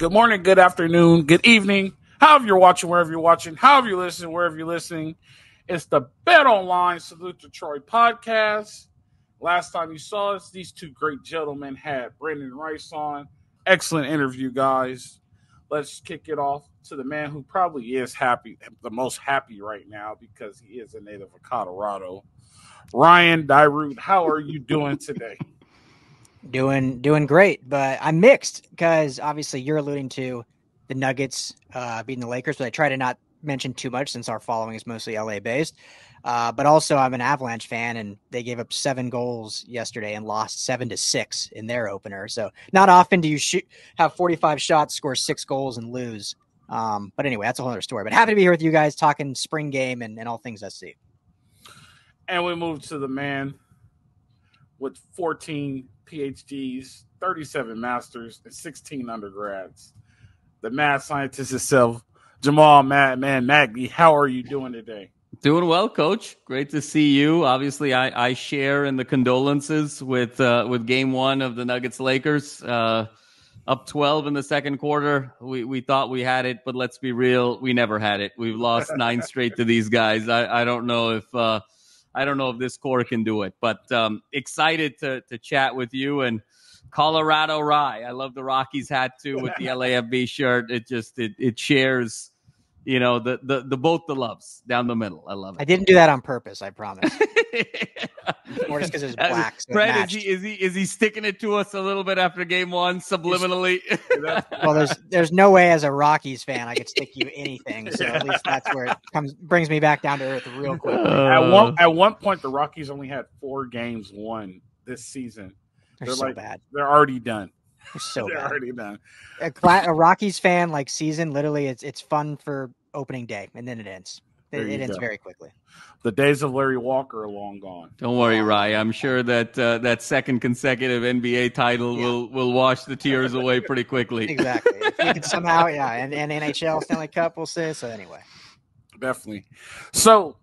Good morning, good afternoon, good evening. However you're watching, wherever you're watching, however you're listening, wherever you're listening. It's the Bet Online Salute To Troy podcast. Last time you saw us, these two great gentlemen had Brandon Rice on. Excellent interview, guys. Let's kick it off to the man who probably is happy, the most happy right now because he is a native of Colorado. Ryan Dyrud, how are you doing today? Doing great, but I'm mixed because obviously you're alluding to the Nuggets beating the Lakers, but I try to not mention too much since our following is mostly LA-based. But also I'm an Avalanche fan, and they gave up 7 goals yesterday and lost 7-6 in their opener. So not often do you have 45 shots, score 6 goals, and lose. But anyway, that's a whole other story. But happy to be here with you guys talking spring game and all things SC. And we move to the man with 14 PhDs, 37 masters, and 16 undergrads. The mad scientist himself, Jamal Madman Maggie. How are you doing today? Doing well, Coach. Great to see you. Obviously, I share in the condolences with Game 1 of the Nuggets-Lakers. Up 12 in the second quarter. We thought we had it, but let's be real. We never had it. We've lost 9 straight to these guys. I don't know if this core can do it, but excited to chat with you. And Colorado Rye, I love the Rockies hat too with the LAFB shirt. It shares, you know, the both the loves down the middle. I love it. I didn't do that on purpose, I promise. More just because it's black. So Brad, is he sticking it to us a little bit after Game 1 subliminally? Well, there's no way as a Rockies fan I could stick you anything. So at least that's where it brings me back down to earth real quick. At one point, the Rockies only had 4 games won this season. They're so like, bad. They're already done. They're so they're bad. Already done. A Rockies fan like season, literally, it's fun for opening day, and then it ends. It ends very quickly. The days of Larry Walker are long gone. Don't worry, Rye. I'm sure that that second consecutive NBA title will wash the tears away pretty quickly. Exactly. If we can somehow, and NHL Stanley Cup, we'll say. So anyway. Definitely. So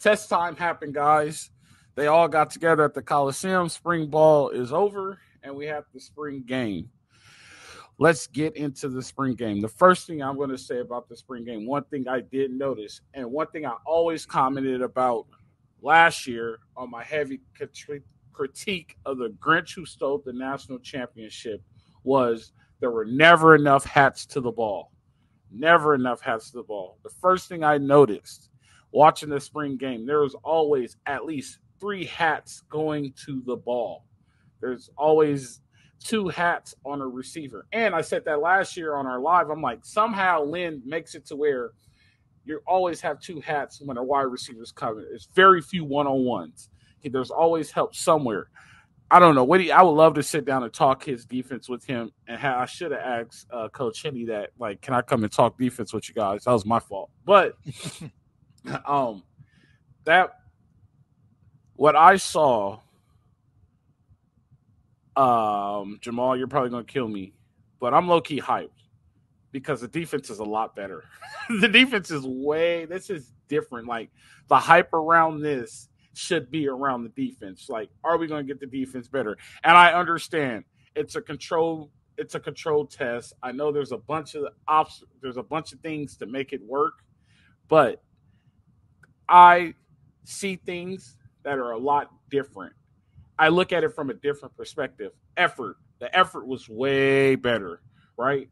test time happened, guys. They all got together at the Coliseum. Spring ball is over, and we have the spring game. Let's get into the spring game. The first thing I'm going to say about the spring game, one thing I did notice, and one thing I always commented about last year on my heavy critique of the Grinch who stole the national championship was there were never enough hats to the ball. Never enough hats to the ball. The first thing I noticed watching the spring game, there was always at least 3 hats going to the ball. There's always 2 hats on a receiver. And I said that last year on our live. I'm like, somehow Lynn makes it to where you always have 2 hats when a wide receiver's coming. It's very few one-on-ones. There's always help somewhere. I don't know. I would love to sit down and talk his defense with him. And I should have asked Coach Henny that, like, can I come and talk defense with you guys? That was my fault. But that – what I saw, Jamal, you're probably going to kill me, but I'm low-key hyped because the defense is a lot better. The defense is this is different. Like, the hype around this should be around the defense. Like, are we going to get the defense better? And I understand it's a control test. I know there's a bunch of things to make it work, but I see things that are a lot different. I look at it from a different perspective. Effort. The effort was way better, right?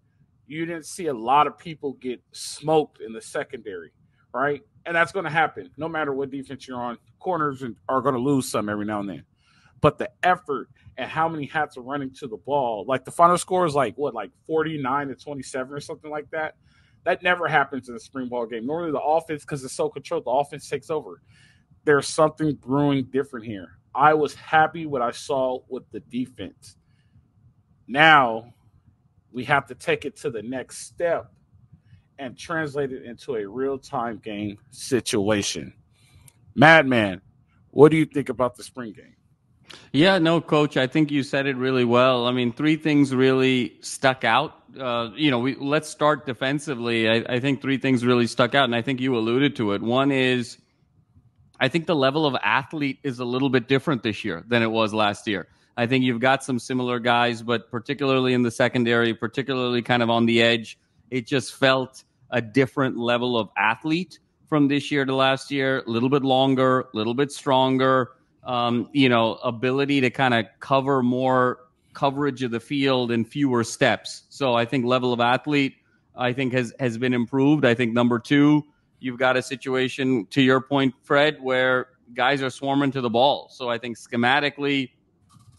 You didn't see a lot of people get smoked in the secondary, right? And that's going to happen. No matter what defense you're on, corners are going to lose some every now and then. But the effort and how many hats are running to the ball, like the final score is like 49-27 or something like that. That never happens in a spring ball game. Normally the offense, because it's so controlled, the offense takes over. There's something brewing different here. I was happy what I saw with the defense. Now we have to take it to the next step and translate it into a real-time game situation. Madman, what do you think about the spring game? Yeah, no, Coach, I think you said it really well. I mean, 3 things really stuck out. Let's start defensively. I think 3 things really stuck out, and I think you alluded to it. One is, I think the level of athlete is a little bit different this year than it was last year. I think you've got some similar guys, but particularly in the secondary, particularly kind of on the edge, it just felt a different level of athlete from this year to last year. A little bit longer, a little bit stronger, ability to kind of cover more coverage of the field in fewer steps. So I think level of athlete, I think has been improved. I think number two, you've got a situation, to your point, Fred, where guys are swarming to the ball. So I think schematically,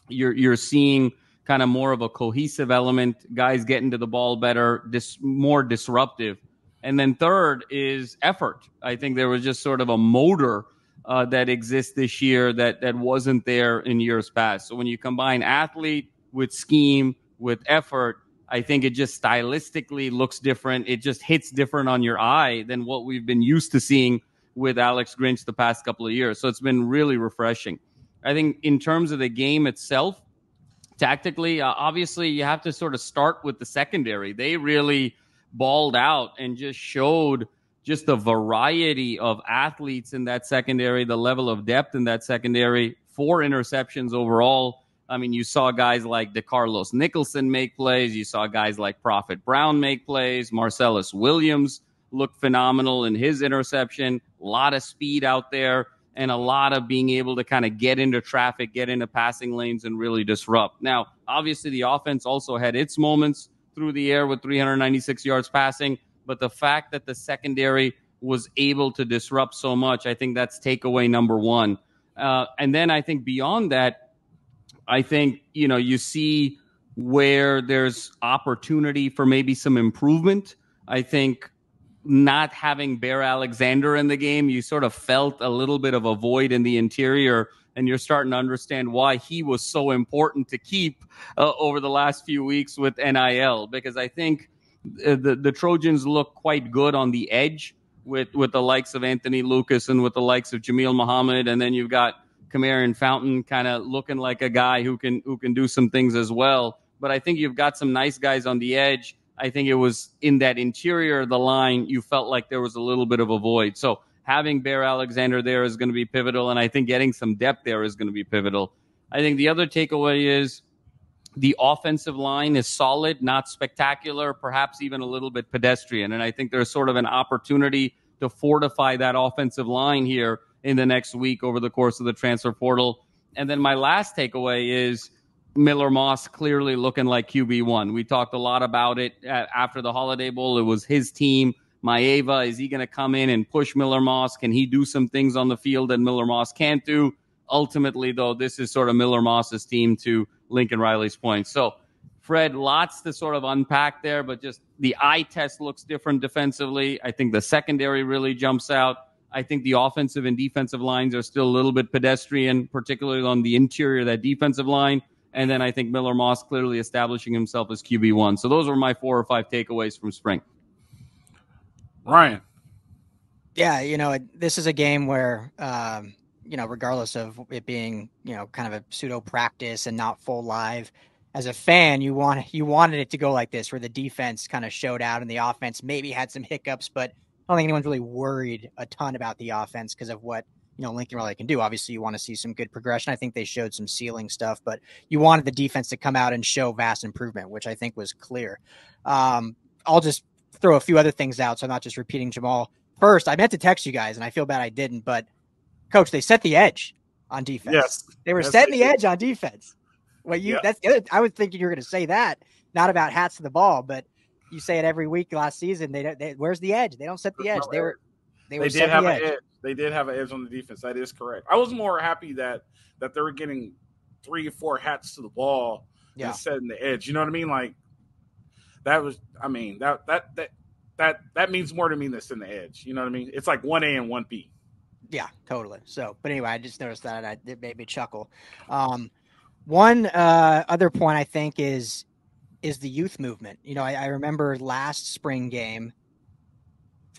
you're seeing kind of more of a cohesive element, guys getting to the ball better, more disruptive. And then third is effort. I think there was just sort of a motor that exists this year that wasn't there in years past. So when you combine athlete with scheme, with effort, I think it just stylistically looks different. It just hits different on your eye than what we've been used to seeing with Alex Grinch the past couple of years. So it's been really refreshing. I think in terms of the game itself, tactically, obviously you have to sort of start with the secondary. They really balled out and just showed just the variety of athletes in that secondary, the level of depth in that secondary, 4 interceptions overall. I mean, you saw guys like DeCarlos Nicholson make plays. You saw guys like Prophet Brown make plays. Marcellus Williams looked phenomenal in his interception. A lot of speed out there and a lot of being able to kind of get into traffic, get into passing lanes, and really disrupt. Now, obviously, the offense also had its moments through the air with 396 yards passing. But the fact that the secondary was able to disrupt so much, I think that's takeaway number one. And then I think beyond that, I think, you see where there's opportunity for maybe some improvement. I think not having Bear Alexander in the game, you sort of felt a little bit of a void in the interior, and you're starting to understand why he was so important to keep over the last few weeks with NIL, because I think the Trojans look quite good on the edge with the likes of Anthony Lucas and with the likes of Jameel Muhammad, and then you've got Kamari'on Fountain kind of looking like a guy who can do some things as well. But I think you've got some nice guys on the edge. I think it was in that interior of the line, you felt like there was a little bit of a void. So having Bear Alexander there is going to be pivotal, and I think getting some depth there is going to be pivotal. I think the other takeaway is the offensive line is solid, not spectacular, perhaps even a little bit pedestrian. And I think there's sort of an opportunity to fortify that offensive line here in the next week over the course of the transfer portal. And then my last takeaway is Miller Moss clearly looking like QB1. We talked a lot about it after the Holiday Bowl. It was his team. Maiava, is he going to come in and push Miller Moss? Can he do some things on the field that Miller Moss can't do? Ultimately, though, this is sort of Miller Moss's team, to Lincoln Riley's point. So, Fred, lots to sort of unpack there, but just the eye test looks different defensively. I think the secondary really jumps out. I think the offensive and defensive lines are still a little bit pedestrian, particularly on the interior of that defensive line. And then I think Miller Moss clearly establishing himself as QB1. So those were my 4 or 5 takeaways from spring. Ryan. Yeah, this is a game where, regardless of it being, kind of a pseudo practice and not full live, as a fan, you wanted it to go like this, where the defense kind of showed out and the offense maybe had some hiccups, but I don't think anyone's really worried a ton about the offense because of what, Lincoln Riley can do. Obviously, you want to see some good progression. I think they showed some ceiling stuff, but you wanted the defense to come out and show vast improvement, which I think was clear. I'll just throw a few other things out, so I'm not just repeating Jamal. First, I meant to text you guys, and I feel bad I didn't, but, Coach, they set the edge on defense. Yes. They were setting the edge on defense. Well, that's the other, I was thinking you were going to say that, not about hats to the ball, but you say it every week last season. They where's the edge? They don't set the edge. They did have an edge. They did have an edge on the defense. That is correct. I was more happy that they were getting 3 or 4 hats to the ball and setting the edge. You know what I mean? Like that was. I mean that means more to me than setting the edge. You know what I mean? It's like 1A and 1B. Yeah, totally. So, but anyway, I just noticed that and it made me chuckle. One other point I think is the youth movement. I remember last spring game,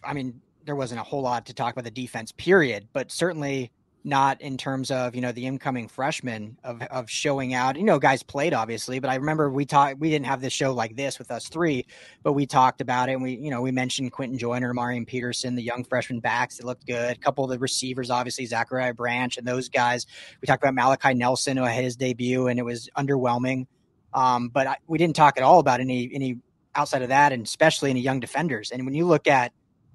I mean, there wasn't a whole lot to talk about the defense period, but certainly not in terms of, you know, the incoming freshmen of showing out. You know, guys played obviously, but I remember we didn't have this show like this with us three, but we talked about it, and we mentioned Quinten Joyner, Marion Peterson, the young freshman backs that looked good. A couple of the receivers, obviously Zachariah Branch and those guys. We talked about Malachi Nelson, who had his debut and it was underwhelming. But we didn't talk at all about any outside of that, and especially any young defenders. And when you look at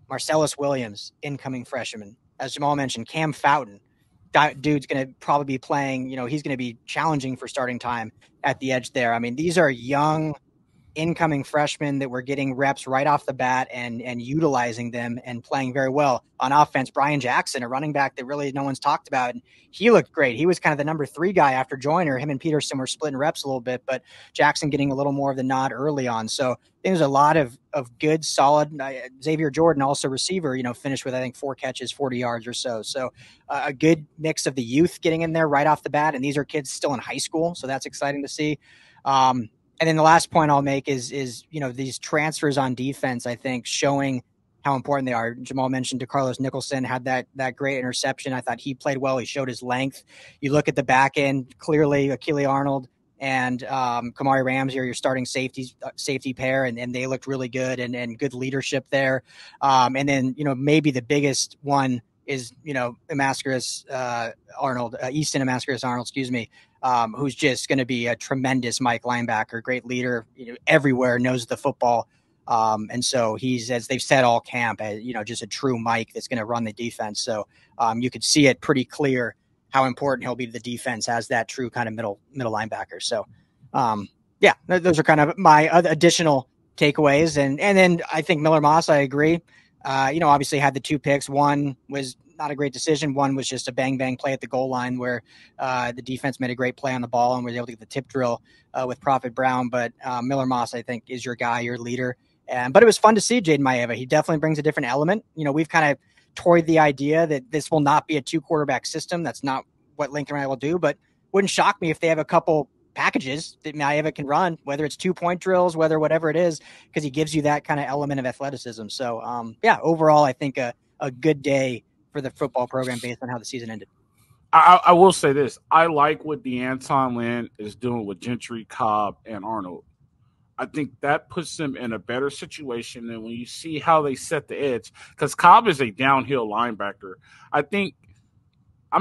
Marcellus Williams, incoming freshman, as Jamal mentioned, Cam Fountain, dude's going to probably be playing, he's going to be challenging for starting time at the edge there. I mean, these are young incoming freshmen that were getting reps right off the bat and utilizing them and playing very well. On offense, Brian Jackson, a running back that really no one's talked about, and he looked great. He was kind of the number three guy after Joyner. Him and Peterson were splitting reps a little bit, but Jackson getting a little more of the nod early on. So there's a lot of good, solid Xavier Jordan, also receiver, finished with, I think, 4 catches, 40 yards or so. So a good mix of the youth getting in there right off the bat. And these are kids still in high school. So that's exciting to see. And then the last point I'll make is these transfers on defense, I think, showing how important they are. Jamal mentioned DeCarlos Nicholson had that great interception. I thought he played well. He showed his length. You look at the back end, clearly Akili Arnold and Kamari Ramsey are your starting safety pair, and they looked really good and good leadership there. And then, maybe the biggest one is, Easton Mascarenas Arnold, who's just going to be a tremendous Mike linebacker, great leader, everywhere, knows the football. And so he's, as they've said all camp, just a true Mike that's going to run the defense. So you could see it pretty clear how important he'll be to the defense as that true kind of middle linebacker. So those are kind of my other additional takeaways. And then I think Miller Moss, I agree. Obviously had the 2 picks. One was not a great decision. One was just a bang play at the goal line where the defense made a great play on the ball and was able to get the tip drill with Prophet Brown. But Miller Moss, I think, is your guy, your leader. But it was fun to see Jayden Maiava. He definitely brings a different element. We've kind of toyed the idea that this will not be a 2-quarterback system. That's not what Lincoln Riley will do, but wouldn't shock me if they have a couple packages that Maiava can run, whether it's 2-point drills, whatever it is, because he gives you that kind of element of athleticism. So, overall, I think a good day for the football program based on how the season ended. I will say this. I like what DeAnton Lynn is doing with Gentry, Cobb, and Arnold. I think that puts them in a better situation than when you see how they set the edge, because Cobb is a downhill linebacker. I'm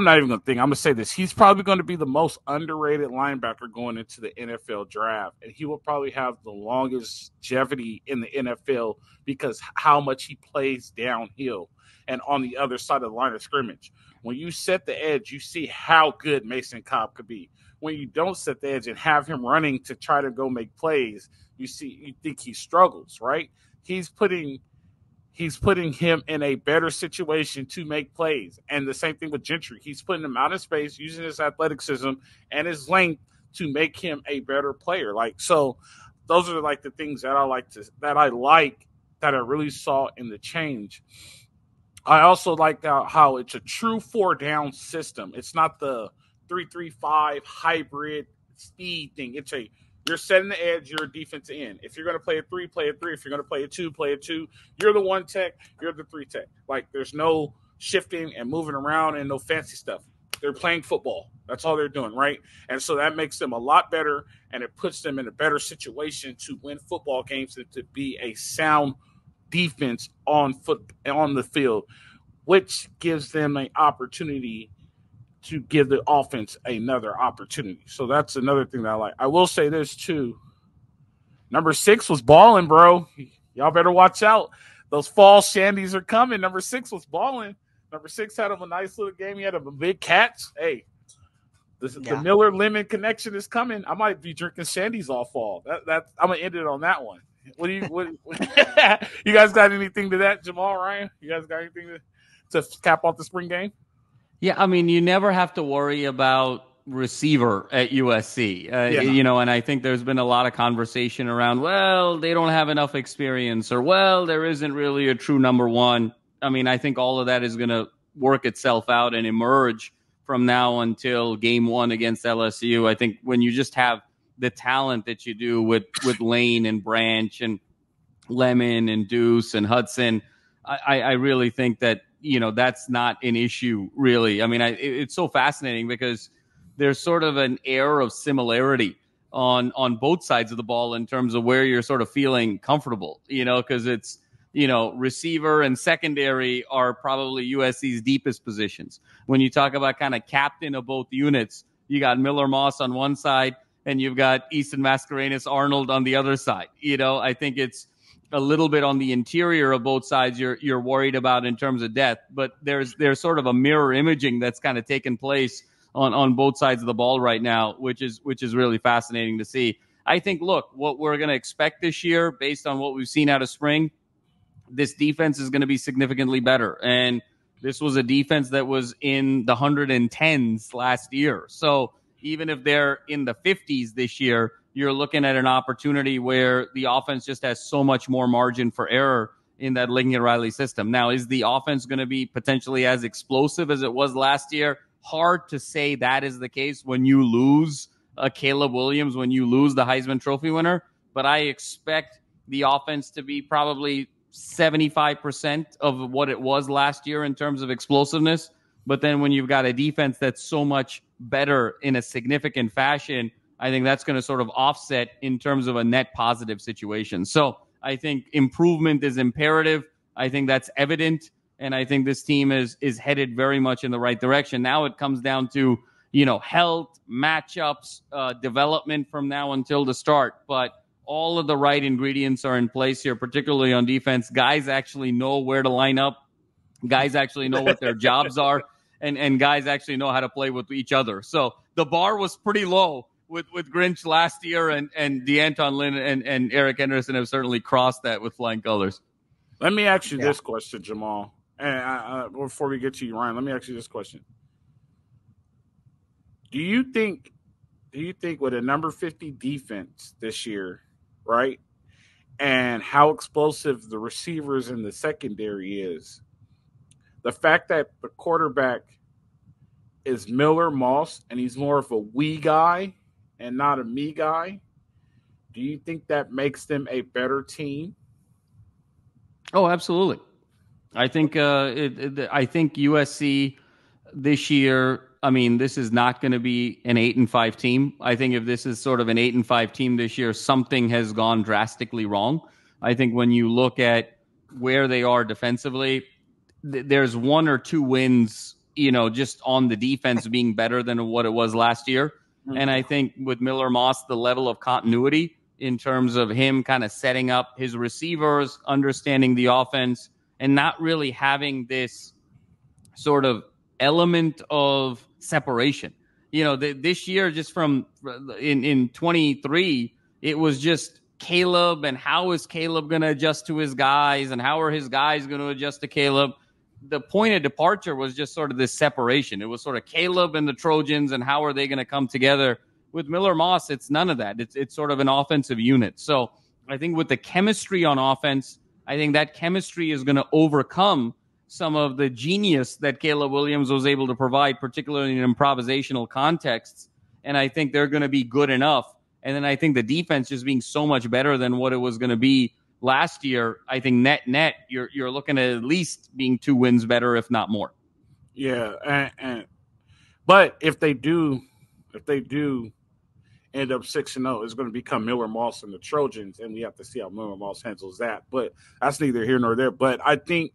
going to say this. He's probably going to be the most underrated linebacker going into the NFL draft, and he will probably have the longest longevity in the NFL because how much he plays downhill and on the other side of the line of scrimmage. When you set the edge, you see how good Mason Cobb could be. When you don't set the edge and have him running to try to go make plays, you think he struggles, right? He's putting him in a better situation to make plays. And the same thing with Gentry. He's putting him out in space, using his athleticism and his length to make him a better player. So those are the things that I really saw in the change. I also like how it's a true 4-down system. It's not the 3-3-5 hybrid speed thing. You're setting the edge, you're a defensive end. If you're going to play a 3, play a 3. If you're going to play a 2, play a 2. You're the 1 tech, you're the 3 tech. There's no shifting and moving around and no fancy stuff. They're playing football. That's all they're doing, right? And so that makes them a lot better, and it puts them in a better situation to win football games and to be a sound defense on the field, which gives them an opportunity to give the offense another opportunity. So that's another thing that I like. I will say this too. Number 6 was balling, bro. Y'all better watch out. Those fall shandies are coming. Number 6 was balling. Number 6 had him a nice little game. He had a big catch. Hey, the Miller Lemon connection is coming. I might be drinking shandies all fall. That I'm gonna end it on that one. What you guys got anything to that, Jamal, Ryan? You guys got anything to cap off the spring game? Yeah, I mean, you never have to worry about receiver at USC, and I think there's been a lot of conversation around, well, they don't have enough experience, or, well, there isn't really a true number one. I mean, I think all of that is going to work itself out and emerge from now until game 1 against LSU. I think when you just have the talent that you do with Lane and Branch and Lemon and Deuce and Hudson, I really think that you know, that's not an issue really. I mean, it's so fascinating because there's sort of an air of similarity on both sides of the ball in terms of where you're sort of feeling comfortable, you know, because it's, you know, receiver and secondary are probably USC's deepest positions. When you talk about kind of captain of both units, you got Miller Moss on one side and you've got Easton Mascarenas Arnold on the other side. You know, I think it's a little bit on the interior of both sides you're worried about in terms of depth, but there's sort of a mirror imaging that's kind of taken place on both sides of the ball right now, which is really fascinating to see. I think, look, what we're going to expect this year based on what we've seen out of spring, this defense is going to be significantly better. And this was a defense that was in the 110s last year. So even if they're in the 50s this year, you're looking at an opportunity where the offense just has so much more margin for error in that Lincoln Riley system. Now, is the offense going to be potentially as explosive as it was last year? Hard to say that is the case when you lose Caleb Williams, when you lose the Heisman Trophy winner. But I expect the offense to be probably 75% of what it was last year in terms of explosiveness. But then when you've got a defense that's so much better in a significant fashion, I think that's going to sort of offset in terms of a net positive situation. So I think improvement is imperative. I think that's evident. And I think this team is headed very much in the right direction. Now it comes down to, you know, health, matchups, development from now until the start. But all of the right ingredients are in place here, particularly on defense. Guys actually know where to line up. Guys actually know what their jobs are. And guys actually know how to play with each other. So the bar was pretty low with Grinch last year, and DeAnton Lynn and Eric Henderson have certainly crossed that with flying colors. Let me ask you this question, Jamal. And before we get to you, Ryan, let me ask you this question. Do you think with a number 50 defense this year, right, and how explosive the receivers in the secondary is, the fact that the quarterback is Miller Moss and he's more of a we guy and not a me guy, do you think that makes them a better team? Oh, absolutely. I think I think USC this year, I mean, this is not going to be an 8-5 team. I think if this is sort of an 8-5 team this year, something has gone drastically wrong. I think when you look at where they are defensively, there's one or two wins, you know, just on the defense being better than what it was last year. Mm-hmm. And I think with Miller Moss, the level of continuity in terms of him kind of setting up his receivers, understanding the offense, and not really having this sort of element of separation. You know, this year, just from in 23, it was just Caleb and how is Caleb going to adjust to his guys and how are his guys going to adjust to Caleb? The point of departure was just sort of this separation. It was sort of Caleb and the Trojans and how are they going to come together. With Miller Moss, it's none of that. It's sort of an offensive unit. So I think with the chemistry on offense, I think that chemistry is going to overcome some of the genius that Caleb Williams was able to provide, particularly in improvisational contexts. And I think they're going to be good enough. And then I think the defense just being so much better than what it was going to be last year, I think net, you're looking at least being 2 wins better, if not more. Yeah. But if they do end up 6-0, it's going to become Miller Moss and the Trojans, and we have to see how Miller Moss handles that. But that's neither here nor there. But I think,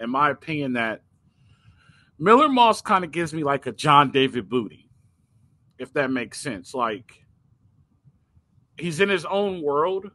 in my opinion, that Miller Moss kind of gives me like a John David Booty, if that makes sense. Like, he's in his own world,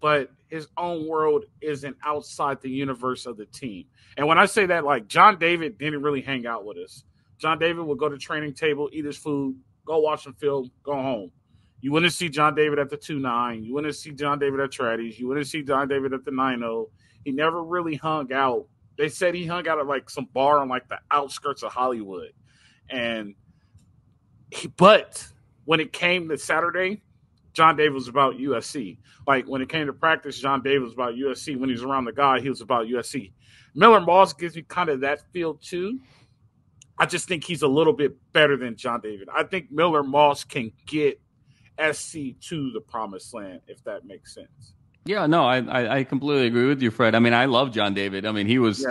but his own world isn't outside the universe of the team. And when I say that, like, John David didn't really hang out with us. John David would go to training table, eat his food, go watch some film, go home. You wouldn't see John David at the 2-9. You wouldn't see John David at Tradies. You wouldn't see John David at the 9-0. He never really hung out. They said he hung out at like some bar on like the outskirts of Hollywood. But when it came to Saturday, John David was about USC. Like when it came to practice, John David was about USC. When he was around the guy, he was about USC. Miller Moss gives me kind of that feel too. I just think he's a little bit better than John David. I think Miller Moss can get SC to the promised land, if that makes sense. Yeah, no, I completely agree with you, Fred. I mean, I love John David. I mean, he was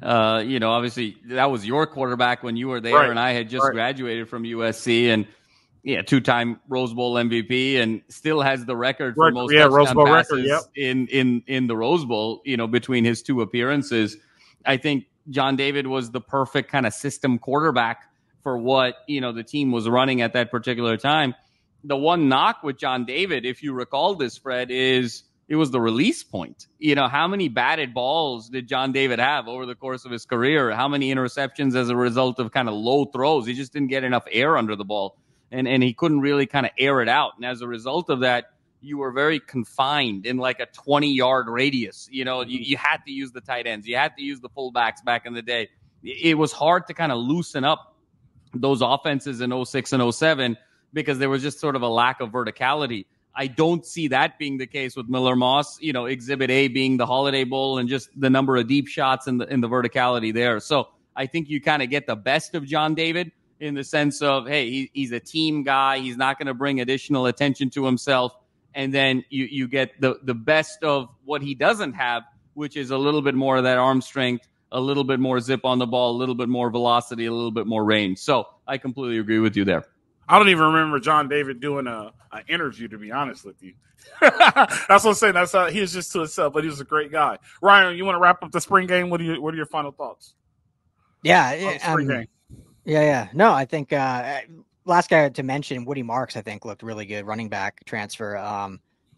You know, obviously that was your quarterback when you were there, right, and I had just graduated from USC, and two-time Rose Bowl MVP, and still has the record for most touchdown passes in the Rose Bowl, you know, between his two appearances. I think John David was the perfect kind of system quarterback for what, you know, the team was running at that particular time. The one knock with John David, if you recall this, Fred, is it was the release point. You know, how many batted balls did John David have over the course of his career? How many interceptions as a result of kind of low throws? He just didn't get enough air under the ball. And he couldn't really kind of air it out. And as a result of that, you were very confined in like a 20-yard radius. You know, you had to use the tight ends. You had to use the fullbacks back in the day. It was hard to kind of loosen up those offenses in 06 and 07 because there was just sort of a lack of verticality. I don't see that being the case with Miller Moss, you know, Exhibit A being the Holiday Bowl and just the number of deep shots and the verticality there. So I think you kind of get the best of John David, in the sense of, hey, he's a team guy. He's not going to bring additional attention to himself. And then you get the best of what he doesn't have, which is a little bit more of that arm strength, a little bit more zip on the ball, a little bit more velocity, a little bit more range. So I completely agree with you there. I don't even remember John David doing an interview, to be honest with you. That's what I'm saying. That's how he was just to himself, but he was a great guy. Ryan, you want to wrap up the spring game? What are your final thoughts? Yeah. Spring game. Yeah. No, I think last guy to mention, Woody Marks, I think looked really good, running back transfer.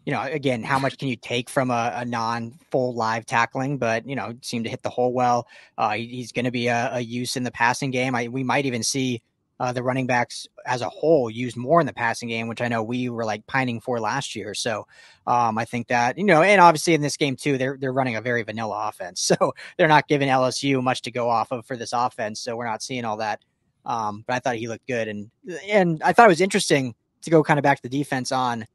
You know, again, how much can you take from a non-full live tackling? But, you know, seemed to hit the hole well. He's going to be a use in the passing game. We might even see the running backs as a whole used more in the passing game, which I know we were like pining for last year. So I think that, you know, and obviously in this game too, they're running a very vanilla offense. So they're not giving LSU much to go off of for this offense. So we're not seeing all that. But I thought he looked good, and I thought it was interesting to go kind of back to the defense on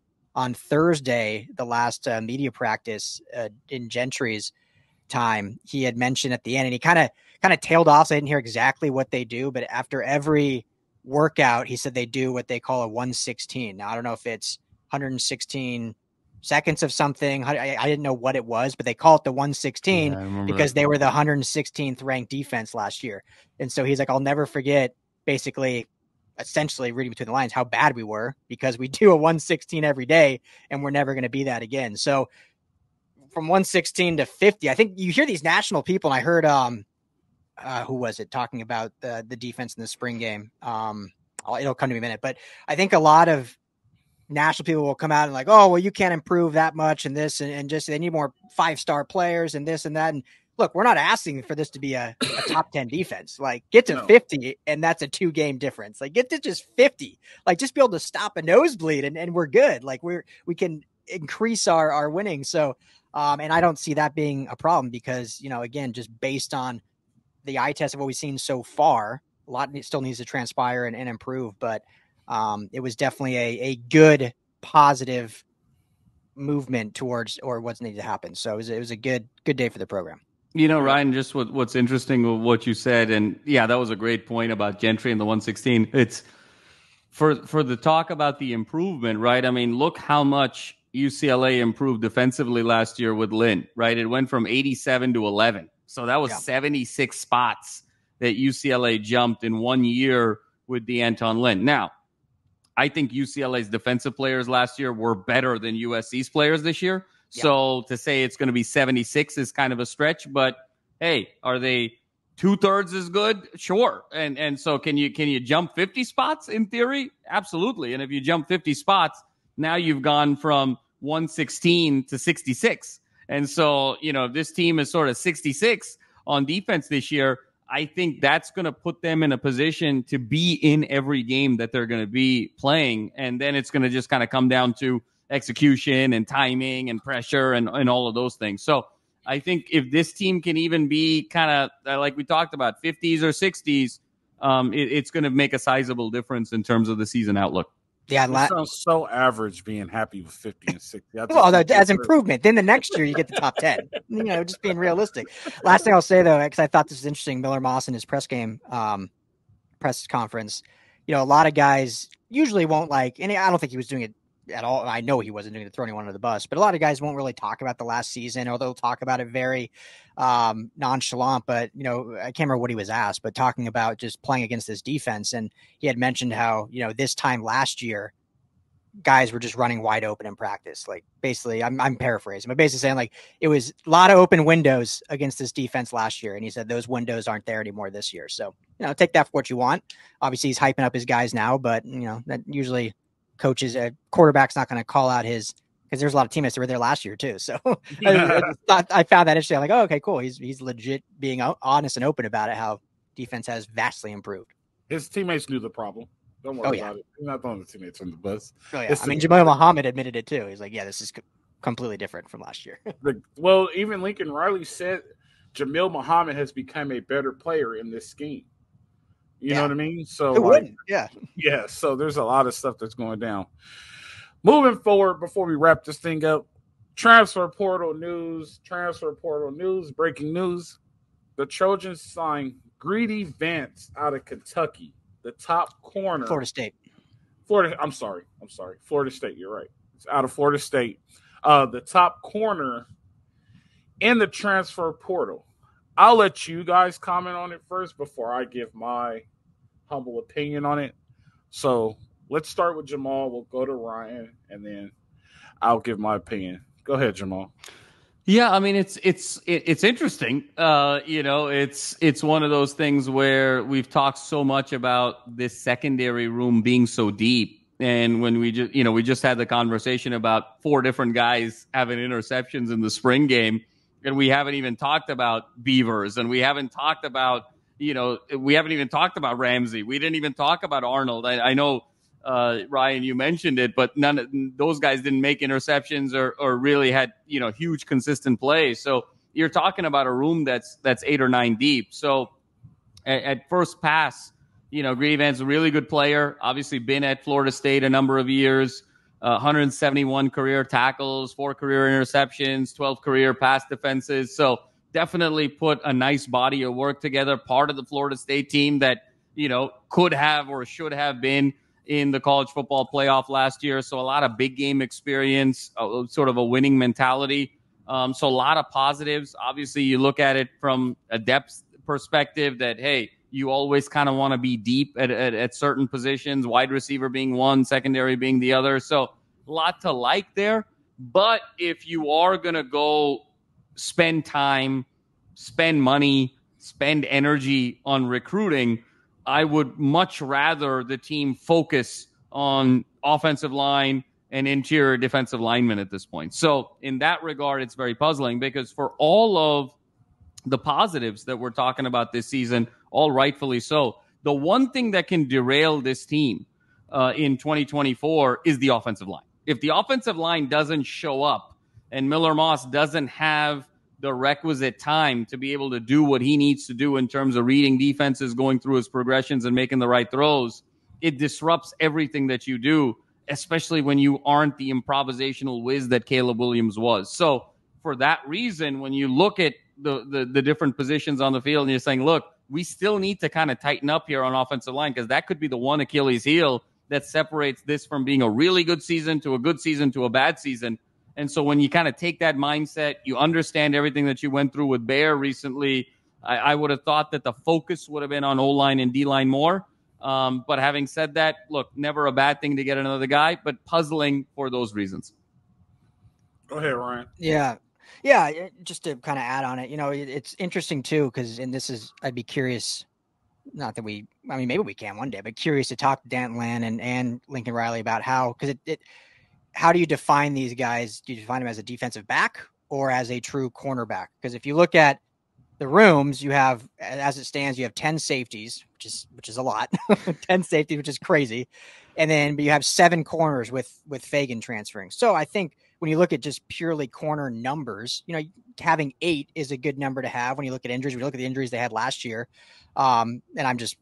Thursday, the last media practice in Gentry's time. He had mentioned at the end, and he kind of tailed off, so I didn't hear exactly what they do, but after every workout, he said they do what they call a 116. Now, I don't know if it's 116 seconds of something. I didn't know what it was, but they call it the 116 because they were the 116th ranked defense last year. And so he's like, I'll never forget, basically, essentially reading between the lines, how bad we were because we do a 116 every day and we're never going to be that again. So from 116 to 50, I think you hear these national people. And I heard, who was it talking about the defense in the spring game? It'll come to me in a minute, but I think a lot of national people will come out and like, oh, well, you can't improve that much and this, and just they need more five-star players and this and that. And look, we're not asking for this to be a top 10 defense. Like, get to 50, and that's a 2-game difference. Like, get to just 50. Like, just be able to stop a nosebleed, and we're good. Like, we can increase our winning. So, and I don't see that being a problem because, you know, again, just based on the eye test of what we've seen so far, a lot still needs to transpire and improve, but it was definitely a good, positive movement towards or what's needed to happen. So it was a good day for the program. You know, Ryan, just what's interesting with what you said, and yeah, that was a great point about Gentry and the 116. It's for the talk about the improvement, right? I mean, look how much UCLA improved defensively last year with Lynn, right? It went from 87 to 11. So that was 76 spots that UCLA jumped in 1 year with DeAnton Lynn. Now, I think UCLA's defensive players last year were better than USC's players this year. Yeah. So to say it's going to be 76 is kind of a stretch, but hey, are they 2/3 as good? Sure. And so can you jump 50 spots in theory? Absolutely. And if you jump 50 spots, now you've gone from 116 to 66. And so, you know, if this team is sort of 66 on defense this year, I think that's going to put them in a position to be in every game that they're going to be playing. And then it's going to just kind of come down to execution and timing and pressure and all of those things. So I think if this team can even be kind of like we talked about 50s or 60s, it's going to make a sizable difference in terms of the season outlook. Yeah, it sounds so average being happy with 50 and 60. Well, as improvement. Then the next year you get the top 10. You know, just being realistic. Last thing I'll say, though, because I thought this was interesting, Miller Moss in his press conference, you know, a lot of guys usually won't like – and I don't think he was doing it at all. I know he wasn't going to throw anyone under the bus, but a lot of guys won't really talk about the last season, or they'll talk about it very nonchalant. But, you know, I can't remember what he was asked, but talking about just playing against this defense. And he had mentioned how, you know, this time last year, guys were just running wide open in practice. Like, basically, I'm paraphrasing, but basically saying, like, it was a lot of open windows against this defense last year. And he said those windows aren't there anymore this year. So, you know, take that for what you want. Obviously, he's hyping up his guys now, but, you know, that usually coaches, a quarterback's not going to call out his, because there's a lot of teammates that were there last year too. So I found that interesting. I'm like, oh, okay, cool. He's legit being honest and open about it, how defense has vastly improved. His teammates knew the problem. Don't worry about it. You're not throwing the teammates on the bus. Oh, yeah. I mean, Jameel Muhammad admitted it too. He's like, yeah, this is completely different from last year. Well, even Lincoln Riley said Jameel Muhammad has become a better player in this scheme. You know what I mean? So, so there's a lot of stuff that's going down. Moving forward, before we wrap this thing up, transfer portal news, breaking news. The Trojans signed Greedy Vance out of Kentucky. The top corner. Florida State, you're right. It's out of Florida State. The top corner in the transfer portal. I'll let you guys comment on it first before I give my humble opinion on it. So let's start with Jamal. We'll go to Ryan, and then I'll give my opinion. Go ahead, Jamal. Yeah, I mean, it's interesting. You know, it's one of those things where we've talked so much about this secondary room being so deep, and when we just, you know, we just had the conversation about four different guys having interceptions in the spring game, and we haven't even talked about Beavers, and we haven't talked about, you know, we haven't even talked about Ramsey. We didn't even talk about Arnold. I know. Ryan, you mentioned it, but none of those guys didn't make interceptions or really had, you know, huge consistent plays. So you're talking about a room that's 8 or 9 deep. So at first pass, you know, Greedy Vance, a really good player, obviously been at Florida State a number of years, 171 career tackles, 4 career interceptions, 12 career pass defenses. So definitely put a nice body of work together, part of the Florida State team that, you know, could have or should have been in the college football playoff last year. So a lot of big game experience, sort of a winning mentality. So a lot of positives. Obviously, you look at it from a depth perspective that, hey, you always kind of want to be deep at certain positions, wide receiver being one, secondary being the other. So a lot to like there. But if you are going to go spend time, spend money, spend energy on recruiting, I would much rather the team focus on offensive line and interior defensive linemen at this point. So in that regard, it's very puzzling, because for all of the positives that we're talking about this season, all rightfully so, the one thing that can derail this team in 2024 is the offensive line. If the offensive line doesn't show up and Miller Moss doesn't have the requisite time to be able to do what he needs to do in terms of reading defenses, going through his progressions and making the right throws, it disrupts everything that you do, especially when you aren't the improvisational whiz that Caleb Williams was. So for that reason, when you look at the different positions on the field and you're saying, look, we still need to kind of tighten up here on offensive line, because that could be the one Achilles heel that separates this from being a really good season to a bad season. And so when you kind of take that mindset, you understand everything that you went through with Bear recently, I would have thought that the focus would have been on O-line and D-line more. But having said that, look, never a bad thing to get another guy, but puzzling for those reasons. Go ahead, Ryan. Yeah, just to kind of add on it, you know, it's interesting too, because, and this is, I'd be curious, not that we, I mean, maybe we can one day, but curious to talk to DeAnton Lynn and Lincoln Riley about how, because how do you define these guys? Do you define them as a defensive back or as a true cornerback? Because if you look at the rooms, you have, as it stands, you have 10 safeties, which is a lot, 10 safeties, which is crazy. And then you have 7 corners with Fagan transferring. So I think when you look at just purely corner numbers, you know, having 8 is a good number to have. When you look at injuries, we look at the injuries they had last year. And I'm just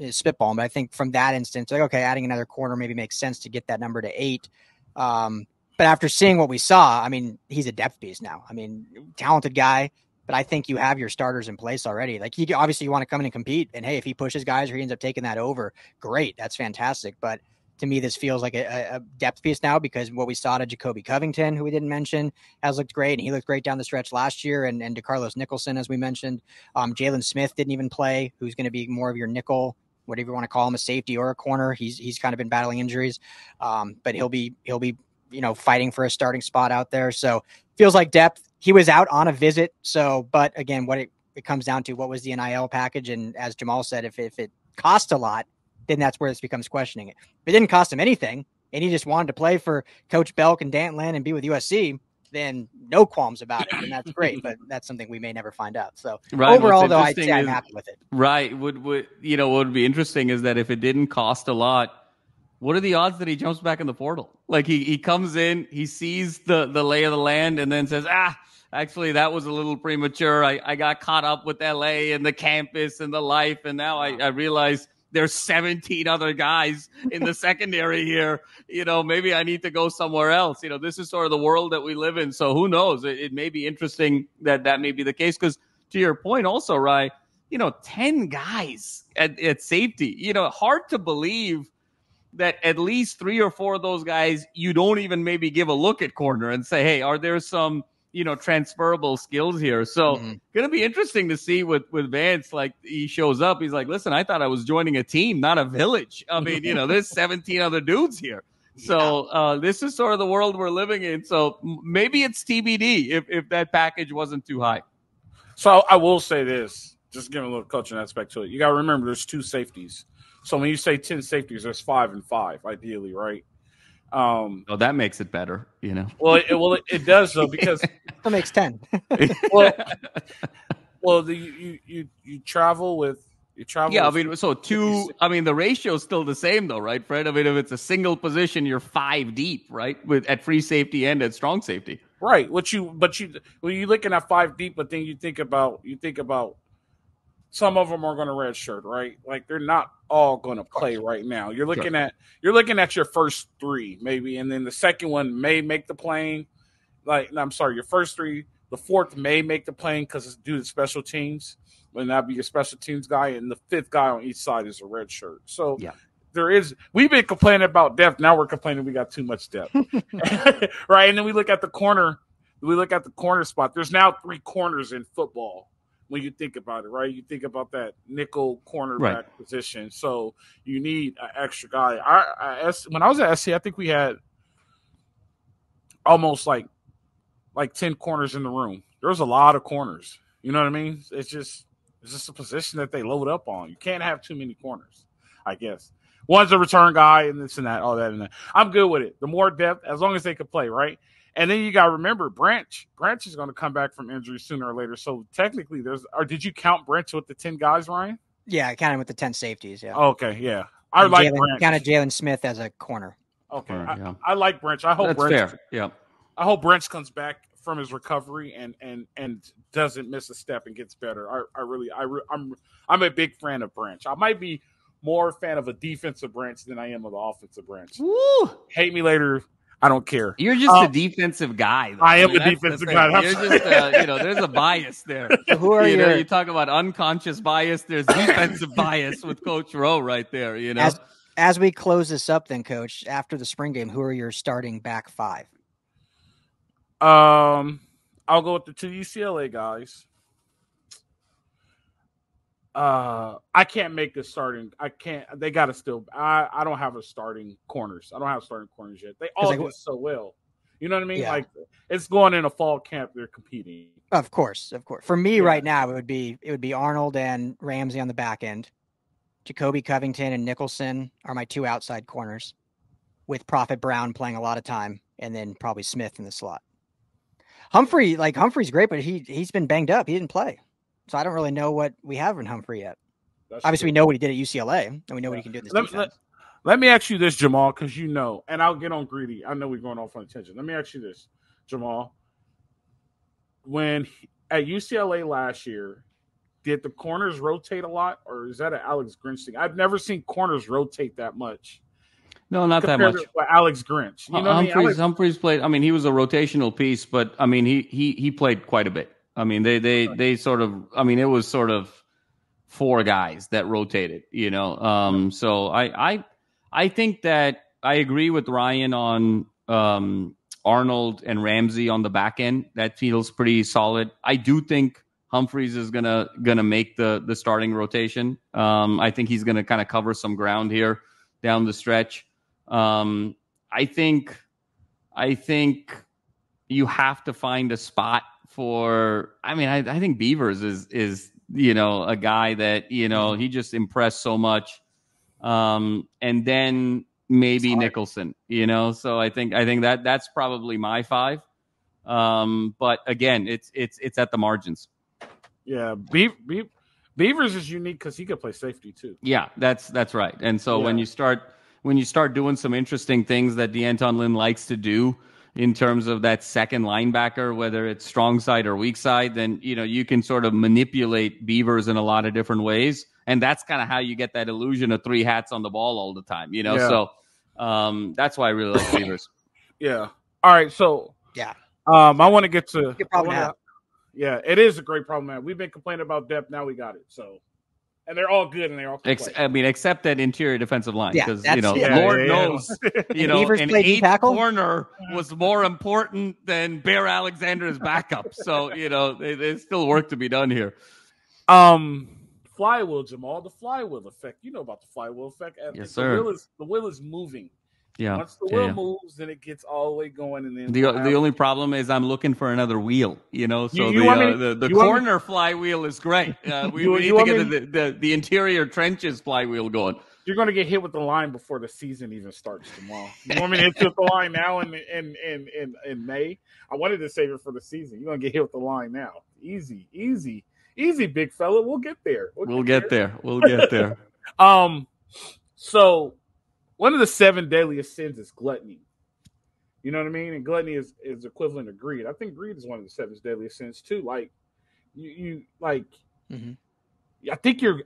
spitballing, but I think from that instance, like, okay, adding another corner maybe makes sense to get that number to 8. But after seeing what we saw, I mean, he's a depth piece now. I mean, talented guy, but I think you have your starters in place already. Like, he obviously, you want to come in and compete, and hey, if he pushes guys or he ends up taking that over, great. That's fantastic. But to me, this feels like a depth piece now, because what we saw to Jacoby Covington, who we didn't mention, has looked great. And he looked great down the stretch last year. And DeCarlos Nicholson, as we mentioned, Jalen Smith didn't even play, who's going to be more of your nickel, whatever you want to call him, a safety or a corner. He's kind of been battling injuries, but he'll be, you know, fighting for a starting spot out there. So feels like depth. He was out on a visit. So, but again, what it comes down to, what was the NIL package? And as Jamal said, if it cost a lot, then that's where this becomes questioning it. If it didn't cost him anything and he just wanted to play for Coach Belk and DeAnton Lynn and be with USC, then no qualms about it. And that's great, but that's something we may never find out. So right, overall, though, I'd say I'm happy with it. Right. What would be interesting is that if it didn't cost a lot, what are the odds that he jumps back in the portal? Like he comes in, he sees the lay of the land and then says, actually, that was a little premature. I got caught up with LA and the campus and the life. And now I realize there's 17 other guys in the secondary here. You know, maybe I need to go somewhere else. You know, this is sort of the world that we live in. So who knows? It may be interesting that may be the case. Because to your point also, Rai, you know, 10 guys at safety, you know, hard to believe that at least 3 or 4 of those guys, you don't even maybe give a look at corner and say, hey, are there some, you know, transferable skills here? So going to be interesting to see with Vance, like he shows up. He's like, listen, I thought I was joining a team, not a village. I mean, you know, there's 17 other dudes here. So this is sort of the world we're living in. So maybe it's TBD if that package wasn't too high. So I will say this, just giving a little coaching aspect to it. You got to remember there's 2 safeties. So when you say 10 safeties, there's 5 and 5 ideally, right? Oh, that makes it better, you know. Well, it does though, because that makes 10. You travel with you travel. Yeah, I mean, so 2. I mean, the ratio is still the same though, right, Fred? I mean, if it's a single position, you're 5 deep, right, with at free safety and at strong safety, right? You're looking at 5 deep, but then you think about. Some of them are going to redshirt, right? Like they're not all going to play right now. You're looking at your first 3 maybe, and then the second one may make the plane. Your first 3, the 4th may make the plane because it's due to special teams, and that'd be your special teams guy, and the 5th guy on each side is a redshirt. So yeah. We've been complaining about depth. Now we're complaining we got too much depth, right? And then we look at the corner. We look at the corner spot. There's now 3 corners in football. When you think about it, right? You think about that nickel cornerback position. So you need an extra guy. When I was at SC, I think we had almost like 10 corners in the room. There was a lot of corners. You know what I mean? It's just a position that they load up on. You can't have too many corners, I guess. One's a return guy and this and that, all that and that. I'm good with it. The more depth, as long as they can play, right? And then you got to remember, Branch is going to come back from injury sooner or later. So technically, did you count Branch with the 10 guys, Ryan? Yeah, I counted with the 10 safeties. Yeah. Okay. Yeah, I counted Jalen Smith as a corner. Okay, I like Branch. I hope that's Branch. Fair. Yeah. I hope Branch comes back from his recovery and doesn't miss a step and gets better. I'm a big fan of Branch. I might be more a fan of a defensive Branch than I am of the offensive Branch. Woo! Hate me later. I don't care. You're just a defensive guy. Though. I am a defensive guy. You're just, there's a bias there. So who are you? Know, you talk about unconscious bias. There's defensive bias with Coach Rowe right there. You know. As we close this up, then, Coach, after the spring game, who are your starting back 5? I'll go with the 2 UCLA guys. I can't make this starting. I can't. They gotta still. I don't have a starting corners. I don't have starting corners yet. They all do so well. You know what I mean? Yeah. Like it's going in a fall camp. They're competing. Of course. For me right now, it would be Arnold and Ramsey on the back end. Jacoby Covington and Nicholson are my 2 outside corners, with Prophet Brown playing a lot of time, and then probably Smith in the slot. Humphrey's great, but he's been banged up. He didn't play. So I don't really know what we have in Humphrey yet. Obviously, we know what he did at UCLA, and we know what he can do in this defense. Let me ask you this, Jamal, because you know, and I'll get on Greedy. I know we're going off on attention. Let me ask you this, Jamal. When at UCLA last year, did the corners rotate a lot, or is that an Alex Grinch thing? I've never seen corners rotate that much. No, not that much. Alex Grinch. You know Humphreys, I mean? Humphreys played – I mean, he was a rotational piece, but, I mean, he played quite a bit. I mean, they sort of, I mean, it was sort of 4 guys that rotated, you know? So I think that I agree with Ryan on Arnold and Ramsey on the back end. That feels pretty solid. I do think Humphreys is gonna make the starting rotation. I think he's gonna kind of cover some ground here down the stretch. I think you have to find a spot for. I mean, I think Beavers is a guy that he just impressed so much. And then maybe Nicholson, so I think that's probably my five. But again, it's at the margins. Yeah. Beavers is unique because he could play safety too. Yeah, that's right. And so when you start doing some interesting things that DeAnton Lynn likes to do in terms of that second linebacker, whether it's strong side or weak side, then, you can sort of manipulate Beavers in a lot of different ways. And that's kind of how you get that illusion of three hats on the ball all the time, So that's why I really like Beavers. Yeah. All right. So, yeah. I want to get to – yeah, it is a great problem, man. We've been complaining about depth. Now we got it. So, and they're all good and they're all – I mean, except that interior defensive line because, Lord knows, an eighth corner was more important than Bear Alexander's backup. So, there's still work to be done here. Flywheel, Jamal, the flywheel effect. You know about the flywheel effect. Yes, sir. The wheel is moving. Yeah. Once the wheel moves, then it gets all the way going. And then the only problem is I'm looking for another wheel. So the corner flywheel is great. We need to get the interior trenches flywheel going. You're going to get hit with the line before the season even starts, Jamal. You want me to hit you with the line now in May? I wanted to save it for the season. You're going to get hit with the line now. Easy, big fella. We'll get there. We'll get there. So one of the seven deadliest sins is gluttony. You know what I mean? And gluttony is equivalent to greed. I think greed is one of the seven deadliest sins too. Like you I think you're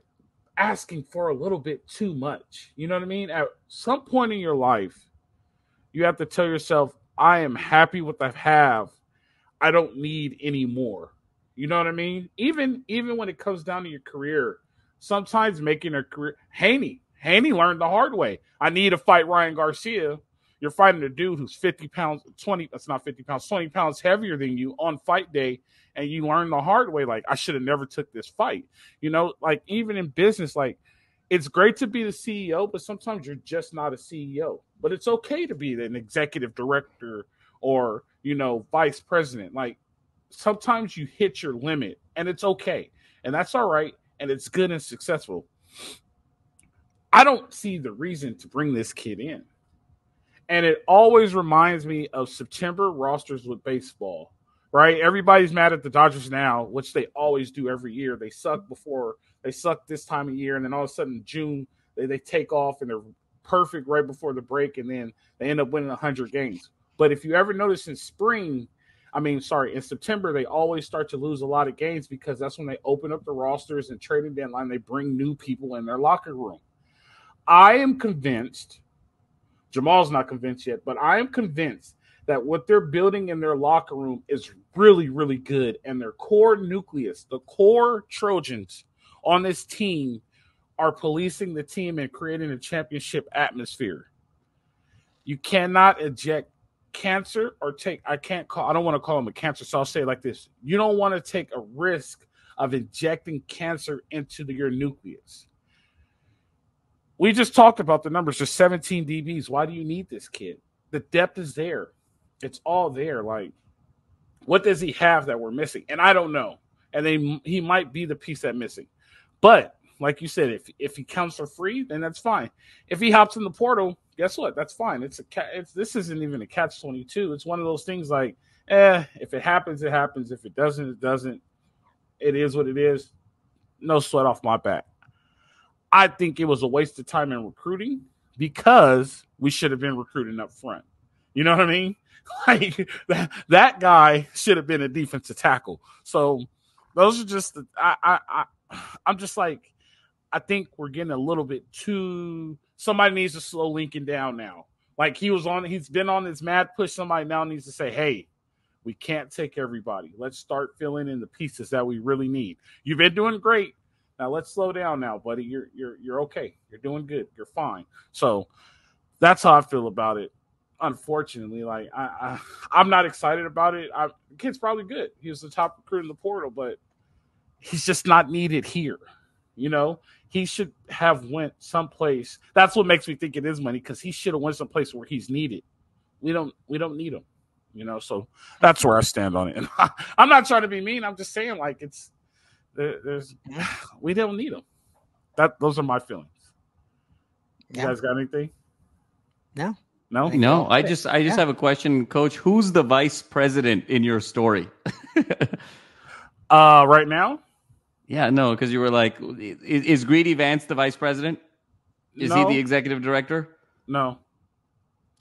asking for a little bit too much. You know what I mean? At some point in your life, you have to tell yourself, I am happy with what I have. I don't need any more. You know what I mean? Even when it comes down to your career, sometimes making a career. Haney learned the hard way. I need to fight Ryan Garcia. You're fighting a dude who's 20 pounds heavier than you on fight day, and you learn the hard way. Like, I should have never took this fight. Like even in business, like it's great to be the CEO, but sometimes you're just not a CEO. But it's okay to be an executive director or vice president. Like. Sometimes you hit your limit, and it's okay, and that's all right, and it's good and successful. I don't see the reason to bring this kid in, and it always reminds me of September rosters with baseball, right? Everybody's mad at the Dodgers now, which they always do every year. They suck before they suck this time of year, and then all of a sudden June they take off and they're perfect right before the break, and then they end up winning 100 games. But if you ever notice in September, they always start to lose a lot of games because that's when they open up the rosters and trading deadline. They bring new people in their locker room. I am convinced, Jamal's not convinced yet, but I am convinced that what they're building in their locker room is really, really good. And their core nucleus, the core Trojans on this team are policing the team and creating a championship atmosphere. You cannot eject cancer or take I don't want to call him a cancer, so I'll say it like this. You don't want to take a risk of injecting cancer into your nucleus. We just talked about the numbers. There's 17 DBs. Why do you need this kid? The depth is there. It's all there. Like, what does he have that we're missing? And I don't know. And he might be the piece that's missing. But like you said, if he comes for free, then that's fine. If he hops in the portal, guess what? That's fine. This isn't even a catch-22. It's one of those things like, if it happens, it happens. If it doesn't, it doesn't. It is what it is. No sweat off my back. I think it was a waste of time in recruiting because we should have been recruiting up front. You know what I mean? Like that guy should have been a defensive tackle. So those are just I'm just like, I think we're getting a little bit too. Somebody needs to slow Lincoln down now. Like he's been on this mad push. Somebody now needs to say, hey, we can't take everybody. Let's start filling in the pieces that we really need. You've been doing great. Now let's slow down now, buddy. You're okay. You're doing good. You're fine. So That's how I feel about it. Unfortunately, like I'm not excited about it. The kid's probably good. He was the top recruit in the portal, but he's just not needed here. You know, he should have went someplace. That's what makes me think it is money, because he should have went someplace where he's needed. We don't need him. You know, so that's where I stand on it. And I'm not trying to be mean. I'm just saying, like, we don't need him. Those are my feelings. You guys got anything? No. I just have a question, Coach. Who's the vice president in your story? Right now? Yeah, no, because you were like, is Greedy Vance the vice president? Is he the executive director? No.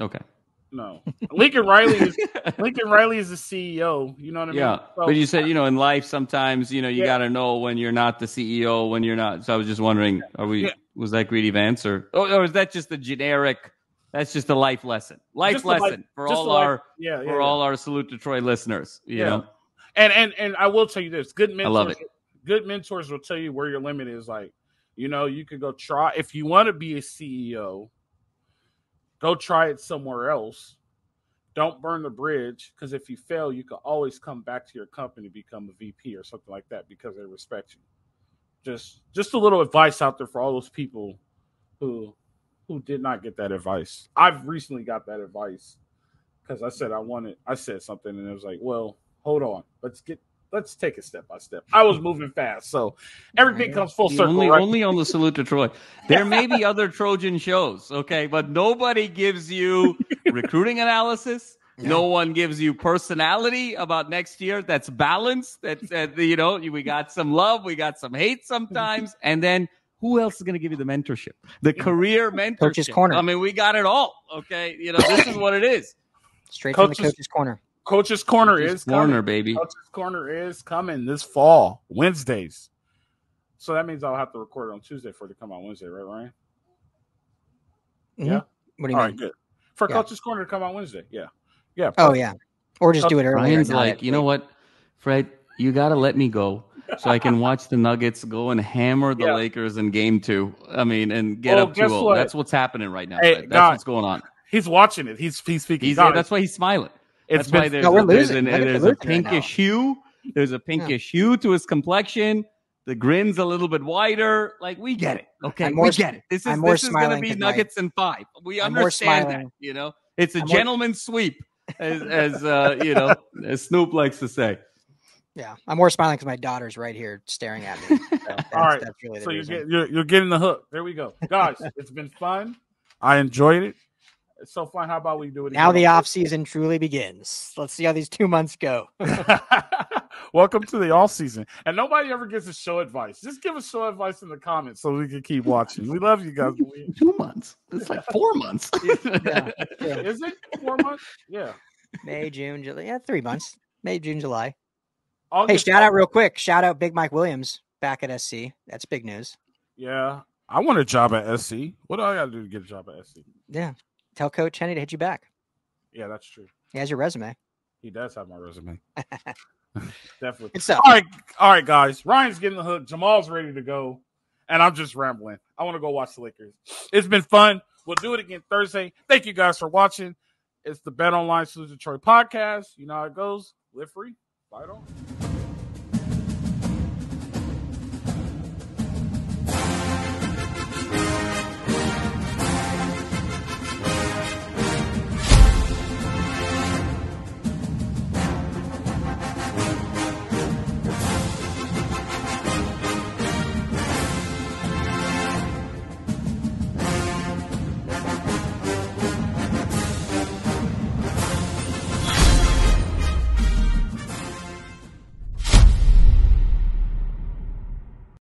Okay. No. Lincoln Riley is the CEO. You know what I mean? Yeah. So, but you said, in life sometimes, you got to know when you're not the CEO, when you're not. So I was just wondering, was that Greedy Vance or is that just the generic? That's just a life lesson. For all our Salute to Troy listeners. You know? And I will tell you this, good mentors. I love it. Good mentors will tell you where your limit is. Like, you could go try, if you want to be a CEO, go try it somewhere else. Don't burn the bridge, because if you fail, you can always come back to your company, become a VP or something like that, because they respect you. Just a little advice out there for all those people who did not get that advice. I've recently got that advice because I said something and it was like, well, hold on. Let's take it step by step. I was moving fast, so everything comes full circle. Only on the Salute to Troy. There may be other Trojan shows, okay, but nobody gives you recruiting analysis. Yeah. No one gives you personality about next year. That's balanced. That's we got some love, we got some hate sometimes, and then who else is going to give you the mentorship, the career mentorship? Coach's Corner. I mean, we got it all, okay. This is what it is. Straight from the Coach's Corner. Coach's Corner is coming, baby. Coach's Corner is coming this fall, Wednesdays. So that means I'll have to record it on Tuesday for it to come out Wednesday, right, Ryan? Mm-hmm. Yeah? What do you mean? All right, good. For Coach's Corner to come out Wednesday, yeah. Oh, yeah. Or just do it early. Ryan's like, you know what, Fred, you got to let me go so I can watch the Nuggets go and hammer the Lakers in game 2. I mean, and get up 2-0. What? That's what's happening right now. Hey, Fred. That's what's going on. He's watching it. He's speaking. That's why he's smiling. That's why there's a pinkish hue. There's a pinkish hue to his complexion. The grin's a little bit wider. Like, we get it. Okay, we get it. This is going to be Nuggets in 5. We understand that. It's a gentleman's sweep, as Snoop likes to say. Yeah, I'm more smiling because my daughter's right here staring at me. So all right, that's really so you're getting the hook. There we go, guys. It's been fun. I enjoyed it. It's so fun. How about we do it again? Now the off-season truly begins. Let's see how these 2 months go. Welcome to the off-season. And nobody ever gives us show advice. Just give us show advice in the comments so we can keep watching. We love you guys. 2 months. It's like 4 months. Yeah. Is it 4 months? Yeah. May, June, July. Yeah, 3 months. May, June, July. August, hey, shout out real quick. Shout out Big Mike Williams back at SC. That's big news. Yeah. I want a job at SC. What do I got to do to get a job at SC? Yeah. Tell Coach Henny to hit you back. Yeah, that's true. He has your resume. He does have my resume. Definitely. All right, guys. Ryan's getting the hook. Jamal's ready to go. And I'm just rambling. I want to go watch the Lakers. It's been fun. We'll do it again Thursday. Thank you guys for watching. It's the Bet Online Salute Detroit podcast. You know how it goes. Live free. Fight on.